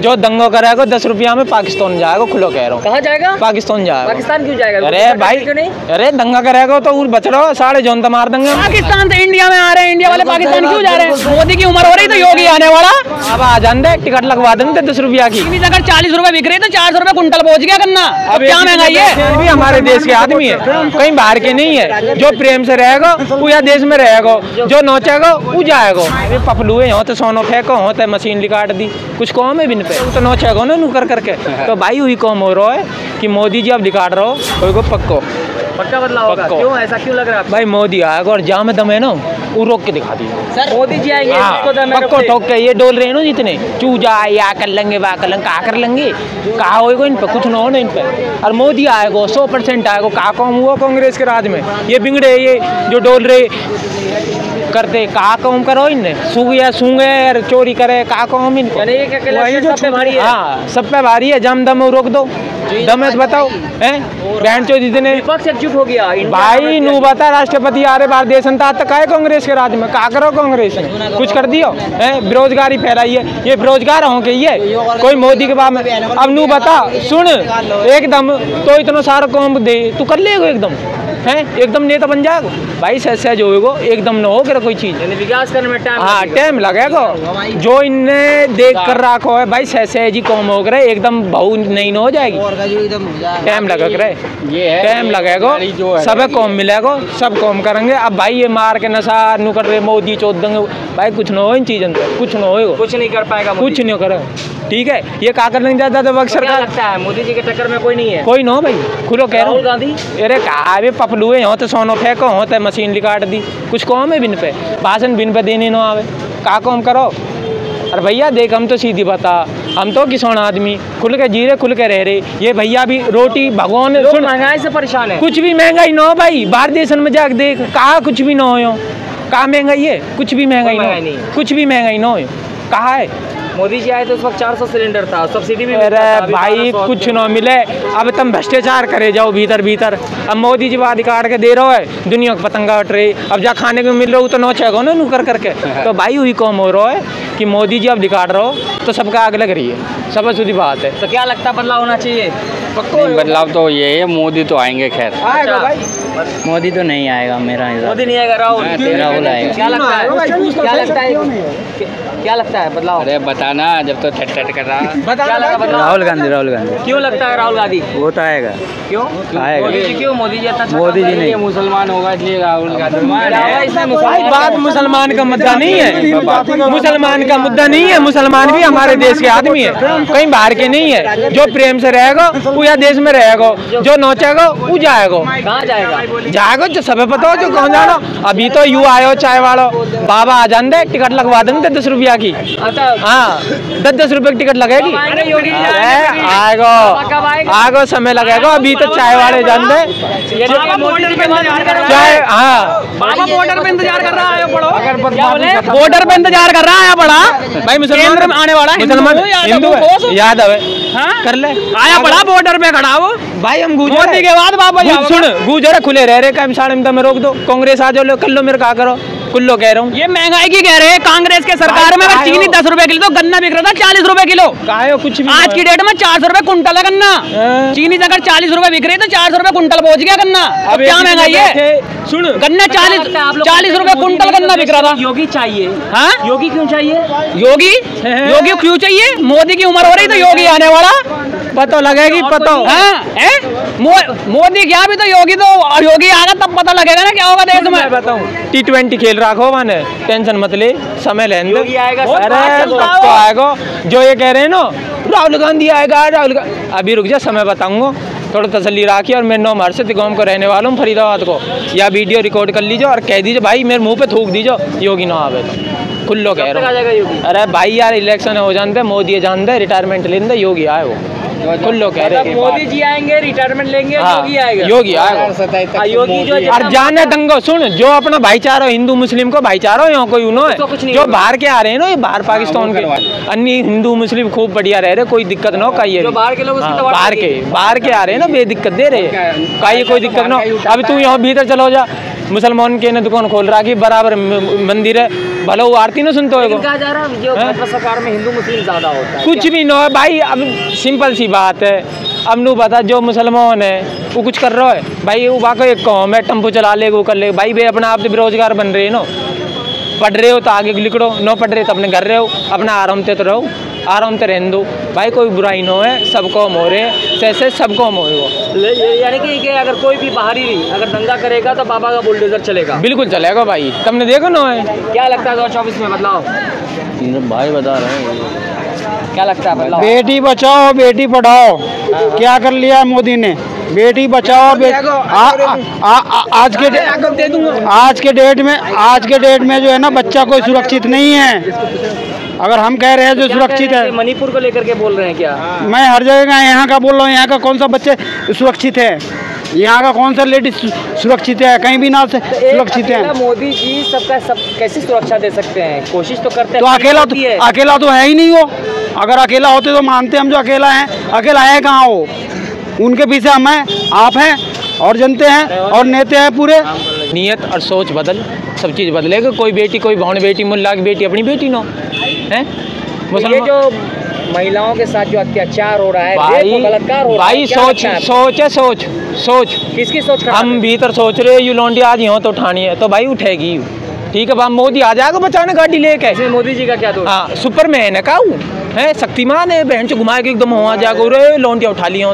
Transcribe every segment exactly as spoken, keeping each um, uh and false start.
जो दंगों कराएगा दस रुपया में पाकिस्तान जाएगा, खुलो कह रहा हूँ। कहाँ जाएगा? पाकिस्तान जाएगा। पाकिस्तान क्यों जाएगा? अरे भाई क्यों नहीं? अरे दंगा कराएगा तो बच रहा हो, साढ़े जौन तो मार देंगे। पाकिस्तान से इंडिया में आ रहे हैं, इंडिया वाले पाकिस्तान क्यों जा रहे हैं? मोदी की उम्र हो रही तो योगी आने वाला, अब आ जाते टिकट लगवा देंगे दस रुपया की। अगर चालीस रुपए बिक रही तो चार सौ रुपए कुंटल पहुँच गया करना। अब क्या महंगाई है? हमारे देश के आदमी है, कहीं बाहर के नहीं है। जो प्रेम से रहेगा पूरा देश में रहेगा, जो नोचेगा वो जाएगा। पपलुए हो तो सोनो फेंको हो तो मशीन लिकाट दी, कुछ कौम है बिन पे तो नोचेगा ना नूकर करके। तो भाई वही कौम हो रहा है कि मोदी जी अब लिकाट रहो हो को पक्को पक्का बदलाव होगा। क्यों ऐसा क्यों लग रहा है? भाई मोदी आएगा और जहाँ में दम है ना वो रोक के दिखा दी। मोदी जी आएंगे पक्को ठोक के, ये डोल रहे हैं ना जितने चूजा या कर लेंगे वा कर लेंगे, कहा कर लेंगे कहा होगा, इन पर कुछ ना हो ना इन पर। और मोदी आएगा सौ परसेंट आएगा। कहा कौम हुआ कांग्रेस के राज में, ये बिगड़े ये जो डोल रहे करते कहा कौम करो, इन सूंगे सूंगे यार चोरी करे कहा कौम इन सब पे भारी है। जाम दम रोक दो, दम बताओ बहन चो जितने एकजुट हो गया भाई नू बता। राष्ट्रपति आ रहे बार देश तक है कांग्रेस के राज में, कहा करो कांग्रेस ने कुछ कर दियो है, बेरोजगारी फैलाई है, ये बेरोजगार हो गई है कोई मोदी के बाद में। अब नू बता सुन एकदम तो इतना सारा कौम दे तू कर लेगा एकदम है, एकदम नेता बन जाएगा भाई। सहज सहज होगा एकदम ना हो कर कोई चीज विकास करने में टाइम, हाँ टाइम लगेगा। जो इनने देख कर रखो है भाई सहज सहज ही कौम हो गए, एकदम बहु नहीं न हो जाएगी, टाइम लगा कर टाइम लगेगा। सब कौम मिलेगा, सब कौम करेंगे। अब भाई ये मार के नशा नू कर रहे मोदी चोद देंगे भाई, कुछ ना हो इन चीजों पर, कुछ ना हो कुछ नहीं कर पाएगा, कुछ नहीं करेगा। ठीक है ये कहा करने जाता तो वक्त सरकार लगता है मोदी जी के चक्कर में कोई नहीं है, कोई ना हो भाई खुलो कह रहा हूँ। राहुल गांधी अरे कहा पपलुए हो तो सोनो फेंको हो तो मशीन लिकाट दी, कुछ कौम है बिन पे भाषण बिन पे देने ना आवे, का कौम करो। अरे भैया देख हम तो सीधी बता, हम तो किसान आदमी खुल के जी रहे खुल के रह रहे, ये भैया भी रोटी भगवान महंगाई से परेशान है। कुछ भी महंगाई ना हो भाई, बाहर देशन में जाकर देख कहा कुछ भी ना हो, कहा महंगाई है, कुछ भी महंगाई नहीं, कुछ भी महंगाई ना हो। कहा है मोदी जी आए तो उस वक्त चार सौ सिलेंडर था, सब्सिडी भी मिलता था, भाई कुछ ना मिले। अब तुम भ्रष्टाचार करे जाओ भीतर भीतर, अब मोदी जी बात काट के दे रहो है दुनिया को पतंगा उठ रही। अब जा खाने को मिल रहा हो तो नोचेगा ना नूकर करके। तो भाई वही कौम हो रहा है कि मोदी जी अब निकाट रहो तो सबका आग लग रही है, सब सुधी बात है। तो क्या लगता है बदलाव होना चाहिए? पक्का बदलाव तो ये है मोदी तो आएंगे, खैर आएगा भाई। मोदी तो नहीं आएगा मेरा, मोदी नहीं आएगा राहुल राहुल आएगा। क्या लगता है क्या लगता है क्या लगता है बदलाव? अरे बताना जब तो ठट ठट कर रहा है। राहुल गांधी राहुल गांधी क्यों लगता है? राहुल गांधी वो तो आएगा। क्यों आएगा? मोदी जी क्यों? मोदी जी अच्छा मोदी जी नहीं मुसलमान होगा इसलिए राहुल गांधी। बात मुसलमान का मुद्दा नहीं है, मुसलमान का मुद्दा नहीं है। मुसलमान भी हमारे देश के आदमी है, कहीं बाहर के नहीं है। जो प्रेम से रहेगा पूरा देश में रहेगा, जो नोचेगा वो जाएगा। कहाँ जाएगा? जाएगा जो सब पता हो जो कौन जाना। अभी तो यू आयो चाय वालो बाबा आ जाते टिकट लगवा देंगे दस रुपया की। हाँ दस दस रुपए की टिकट लगेगी। आएगा आएगा समय लगेगा। अभी तो चाय वाले जानते चाय, हाँ बॉर्डर पे इंतजार कर रहा है, बॉर्डर पे इंतजार कर रहा है बड़ा भाई। मुसलमान आने वाला मुसलमान हिंदू यादव है, कर ले आया बड़ा बॉर्डर पे खड़ा हो भाई। हम गुजर के बाद बाबा सुन गुजर खुले रह रहे काम साढ़े में रोक दो। कांग्रेस आ जाओ कर लो मेरे कहा करो कुल्लो कह रहा हूँ। ये महंगाई की कह रहे हैं कांग्रेस के सरकार में। अगर चीनी दस रुपए किलो तो गन्ना बिक रहा था चालीस रुपए किलो। कुछ भी आज की डेट में चार सौ रुपए कुंटल है गन्ना। चीनी अगर चालीस रुपए बिक रही तो चार सौ रुपए कुंटल पहुंच गया गन्ना। अब क्या महंगाई है? सुन गन्ना चालीस चालीस रुपए कुंटल गन्ना बिक रहा था। योगी चाहिए? हाँ योगी क्यों चाहिए? योगी योगी क्यों चाहिए? मोदी की उम्र हो रही तो योगी आने वाला पता लगेगी पता। मोदी क्या भी तो योगी तो योगी आएगा तब पता लगेगा ना क्या होगा देश में। बताऊँ टी ट्वेंटी खेल रखो माने टेंशन मत ले, समय लेने दो। अरे पक्का आएगा। जो ये कह रहे हैं ना राहुल गांधी आएगा राहुल गांधी, अभी रुक जा समय बताऊंगा। थोड़ा तसल्ली रखिए। और मैं नौ मार्च से गाँव को रहने वाला हूँ फरीदाबाद को। या वीडियो रिकॉर्ड कर लीजिए और कह दीजिए भाई मेरे मुंह पे थूक दीजिए योगी ना आवे तो खुल्लो कह रहा हूँ। अरे भाई यार इलेक्शन हो जानते मोदी जानते रिटायरमेंट लेते योगी आए वो खुल्लो कह रहे। मोदी जी आएंगे रिटायरमेंट लेंगे योगी आएगा। योगी आएगा योगी जो और जाने दंगो। सुन जो अपना भाईचारा हिंदू मुस्लिम को भाईचारा यहाँ कोई उन्होंने जो बाहर के आ रहे हैं ना ये बाहर पाकिस्तान के अन्य हिंदू मुस्लिम खूब बढ़िया रह रहे, कोई दिक्कत ना हो। कही बाहर के लोग बाहर के बाहर के आ रहे हैं ना बेदिक्कत दे रहे, कही कोई दिक्कत ना हो। अभी तू यहाँ भीतर चलो जा मुसलमान के ने दुकान खोल राखी बराबर मंदिर है, भले वो आरती ना सुनते हो में हिंदू मुस्लिम ज्यादा होता है, कुछ भी ना हो भाई। अब सिंपल सी बात है, अब नू बता जो मुसलमान है वो कुछ कर रहा है भाई, वो वाकई एक कौम है टेम्पो चला ले वो कर ले भाई, वे अपना आप से बेरोजगार बन रहे हैं ना। पढ़ रहे हो तो आगे लिखो, ना पढ़ रहे तो अपने घर रहे हो, अपना आराम से तो रहो, आराम से रहने दो भाई, कोई बुराई ना है, सब कौम हो रहे हैं जैसे सब कौम हो रहे। यानी कि अगर कोई भी बाहरी अगर दंगा करेगा तो बाबा का बुलडोजर चलेगा, बिल्कुल चलेगा भाई, तुमने देखो ना है। क्या लगता है चौबीस में बदलाव? भाई बता रहे हैं क्या लगता है बदलाव? बेटी बचाओ बेटी पढ़ाओ क्या कर लिया मोदी ने, बेटी बचाओ बे... आ, आ, आ, आ, आज के दे आज के डेट में आज के डेट में जो है ना बच्चा कोई सुरक्षित नहीं है। अगर हम कह रहे हैं जो सुरक्षित है, मणिपुर को लेकर के बोल रहे हैं क्या? मैं हर जगह यहाँ का बोल रहा हूँ, यहाँ का कौन सा बच्चे सुरक्षित है, यहाँ का कौन सा लेडीज सुरक्षित है, कहीं भी ना सुरक्षित है। मोदी जी सबका सब कैसी सुरक्षा दे सकते हैं, कोशिश तो करते हैं। तो अकेला तो अकेला तो है ही नहीं वो, अगर अकेला होते तो मानते हम जो अकेला है, अकेला है कहाँ हो, उनके पीछे हम हैं, आप हैं और जनते हैं और नेता हैं पूरे। नियत और सोच बदल, सब चीज़ बदलेगा। कोई बेटी कोई बहन बेटी मुल्ला की बेटी अपनी बेटी नो है। ये जो महिलाओं के साथ जो अत्याचार हो रहा है भाई, बलात्कार हो भाई, रहा है, सोच सोच है, सोच सोच किसकी सोच? हम भीतर सोच रहे यू लौंडी आज यहाँ तो उठानी है तो भाई उठेगी, ठीक है। मोदी आ जाएगा बचाने गाड़ी लेके, मोदी जी का क्या दोष? हाँ सुपरमैन है का है, शक्तिमान है, बहन से घुमा के एकदम वहाँ जाकर रे लौंडिया उठा लिया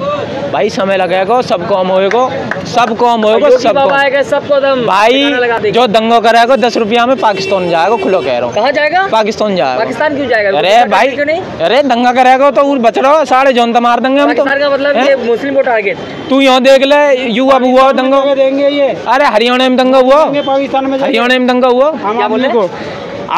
भाई। समय लगेगा, सब कौम होएगा, सब कौम होएगा, सब कौम सबको दम भाई। जो दंगा करेगा दस रुपया में पाकिस्तान जाएगा, खुलो कह रहा हूँ। कहाँ जाएगा? पाकिस्तान जाएगा। पाकिस्तान क्यों जाएगा? अरे भाई क्यों नहीं? अरे दंगा करेगा तो बच रहा, साढ़े जोन तो मार देंगे हम तो। मतलब मुस्लिम को टारगेट तू यहाँ देख ले, युवा हुआ दंगा देंगे ये। अरे हरियाणा में दंगा हुआ, पाकिस्तान में हरियाणा में दंगा हुआ, क्या बोले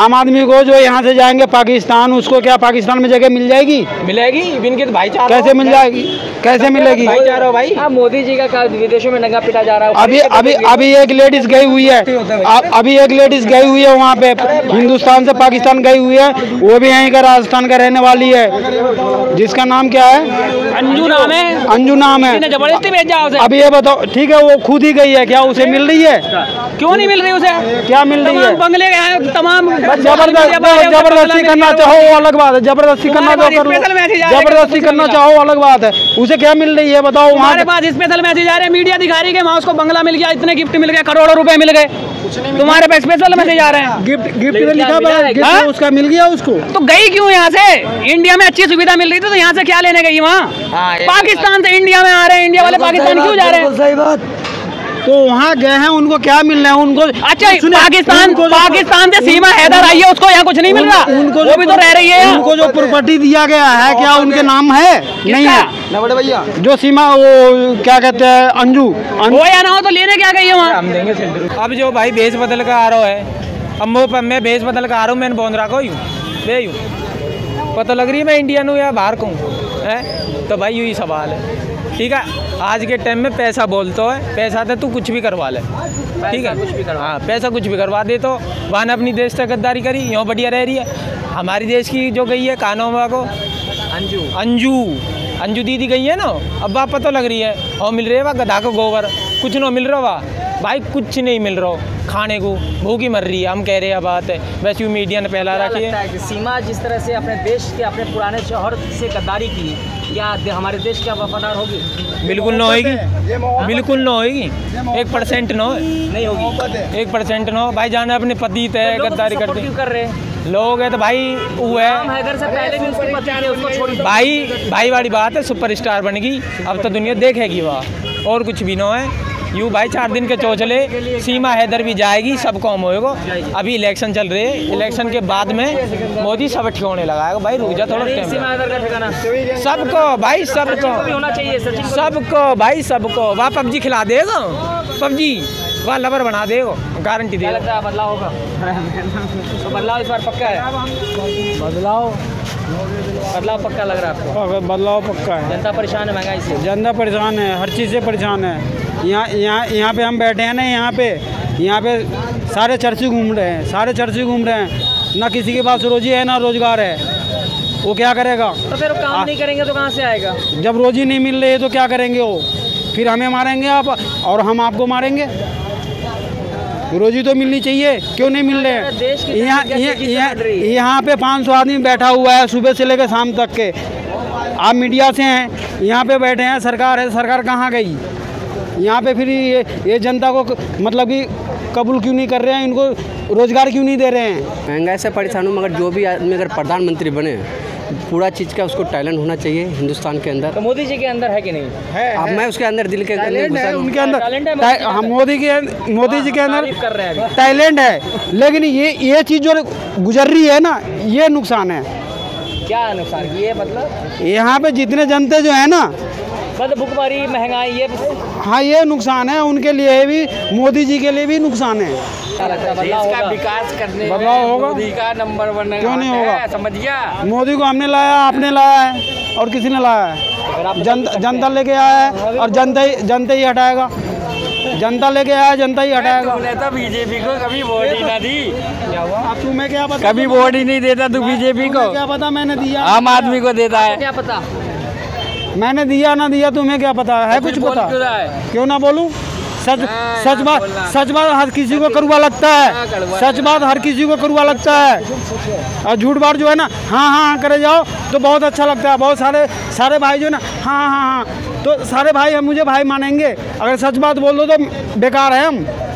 आम आदमी को जो यहाँ से जाएंगे पाकिस्तान, उसको क्या पाकिस्तान में जगह मिल जाएगी? मिलेगी बिनके तो भाईचारा कैसे मिल जाएगी, कैसे मिलेगी भाईचारा भाई? अब मोदी जी का विदेशों में नंगा पिटा जा रहा है। अभी अभी अभी एक लेडीज गई हुई है, अभी एक लेडीज गई हुई है वहाँ पे, हिंदुस्तान से पाकिस्तान गई हुई है, वो भी यहीं का राजस्थान का रहने वाली है, जिसका नाम क्या है? अंजू नाम है, अंजू नाम है। जबरदस्ती भेजा उसे। अब ये बताओ ठीक है, वो खुद ही गई है, क्या उसे मिल रही है? क्यों नहीं मिल रही उसे, क्या मिल रही है? बंगले तमाम जबरदस्ती करना चाहो वो अलग बात है, जबरदस्ती करना चाहो जबरदस्ती करना चाहो अलग बात है, उसे क्या मिल रही है बताओ? हमारे पास स्पेशल मैसेज आ रहे हैं, मीडिया दिखा रही है वहाँ उसको बंगला मिल गया, इतने गिफ्ट मिल गए, करोड़ों रुपए मिल गए, तुम्हारे पास स्पेशल मैसेज आ रहे हैं। गिफ्ट गिफ्ट में लिखा है उसका मिल गया उसको, तो गई क्यों यहाँ से? इंडिया में अच्छी सुविधा मिल रही थी तो यहाँ से क्या लेने गई वहाँ? पाकिस्तान से इंडिया में आ रहे हैं, इंडिया वाले पाकिस्तान क्यों जा रहे हैं? सही बात, तो वहाँ गए हैं उनको क्या मिलना है उनको? अच्छा पाकिस्तान पाकिस्तान से सीमा हैदर आई है, उसको यहाँ कुछ नहीं मिल रहा, उनको जो भी तो रह रही है, उनको जो प्रॉपर्टी दिया गया है क्या उनके नाम है? नहीं है बड़े भैया, जो सीमा वो क्या कहते हैं अंजू, वो या ना हो तो लेने क्या गई है वहाँ? अब जो भाई भेष बदल का आ रहा है, अब मैं भेष बदल का आ रहा हूँ, मैंने बोंद रखा हूँ, पता लग रही है मैं इंडियन हूँ या बाहर का हूँ है, तो भाई यही सवाल है। ठीक है, आज के टाइम में पैसा बोलता है, पैसा तो तू कुछ भी करवा ले, ठीक है कुछ भी करवा, हाँ पैसा कुछ भी करवा दे, तो वहाँ ने अपनी देश से गद्दारी करी, यहाँ बढ़िया रह रही है। हमारी देश की जो गई है कानोबा को अंजू अंजू अंजू दीदी गई है ना, अब वहाँ पता लग रही है और मिल रही है वहाँ गधा को गोबर, कुछ ना मिल रहा वहाँ भाई, कुछ नहीं मिल रहा खाने को, भूखी मर रही है। हम कह रहे हैं बात है, वैसे मीडिया ने फैला रखी है। सीमा जिस तरह से अपने देश के अपने पुराने शहर से गद्दारी की, क्या हमारे देश क्या वफादार होगी? बिल्कुल ना होगी, बिल्कुल ना होगी, एक परसेंट ना नहीं होगी, एक परसेंट ना भाई। जाने अपने पति है गद्दारी करते क्यों कर रहे लोग है, तो भाई वो है भाई भाई वाली बात है, सुपरस्टार बन गई अब तो दुनिया देखेगी वहाँ, और कुछ भी ना है यूँ भाई। चार दिन के चौचले, सीमा हैदर भी जाएगी, सब कौम होएगा। अभी इलेक्शन चल रहे हैं, इलेक्शन के बाद में मोदी सब ठिकाने लगाएगा भाई, रुक जा थोड़ा टाइम। सबको भाई सबको सबको भाई सबको वहाँ पबजी खिला देगा, पबजी वहाँ लवर बना देगा, गारंटी दे। बदलाव होगा, बदलाव इस बार पक्का है, बदलाव बदलाव पक्का लग रहा है आपको? बदलाव पक्का है। जनता परेशान है महंगाई से, जनता परेशान है, हर चीज़ से परेशान है। यहाँ यहाँ यहाँ पे हम बैठे हैं ना, यहाँ पे यहाँ पे सारे चर्चे घूम रहे हैं, सारे चर्चे घूम रहे हैं, ना किसी के पास रोजी है ना रोजगार है, वो क्या करेगा? तो फिर काम आ, नहीं करेंगे तो कहाँ से आएगा? जब रोजी नहीं मिल रही है तो क्या करेंगे वो? फिर हमें मारेंगे आप और हम आपको मारेंगे, रोजी तो मिलनी चाहिए, क्यों नहीं मिल रहे। यहाँ यहाँ पे पाँच सौ आदमी बैठा हुआ है सुबह से लेकर शाम तक के। आप मीडिया से हैं, यहाँ पे बैठे हैं, सरकार है, सरकार कहाँ गई। यहाँ पे फिर ये ये जनता को मतलब कि कबूल क्यों नहीं कर रहे हैं, इनको रोज़गार क्यों नहीं दे रहे हैं। महंगाई से परेशान हूँ, मगर जो भी आदमी अगर प्रधानमंत्री बने पूरा चीज़ का उसको टैलेंट होना चाहिए हिंदुस्तान के अंदर। तो मोदी जी के अंदर है कि नहीं है? अब मैं उसके अंदर दिल के अंदर उनके अंदर मोदी के मोदी जी के अंदर टैलेंट है, लेकिन ये ये चीज़ जो गुजर रही है ना, ये नुकसान है। क्या नुकसान? ये मतलब यहाँ पे जितने जनता जो है ना, मतलब भुखमरी, महंगाई, ये हाँ ये नुकसान है उनके लिए भी, मोदी जी के लिए भी नुकसान है। इसका विकास करने बदलाव होगा, मोदी का नंबर वन क्यों नहीं होगा। समझिए, मोदी को हमने लाया, आपने लाया है और किसी ने लाया है, जनता जनता लेके आया है और जनता ही जनता ही हटाएगा। जनता लेके आया, जनता ही हटाएगा। तुमने तो बीजेपी को कभी वोट ही ना दी। क्या हुआ? अब तुम्हें क्या पता? कभी वोट ही नहीं देता तू बीजेपी को। क्या पता मैंने दिया, आम आदमी को देता है। क्या पता मैंने दिया ना दिया, तुम्हें क्या पता है? कुछ पता क्यों ना बोलूं? सच सच बात सच बात हर किसी को कड़वा लगता है, सच बात हर किसी को कड़वा लगता है। और झूठ बात जो है ना, हाँ हाँ करे जाओ तो बहुत अच्छा लगता है। बहुत सारे सारे भाई जो है ना, हाँ हाँ हाँ तो सारे भाई हम मुझे भाई मानेंगे। अगर सच बात बोल दो तो बेकार है हम।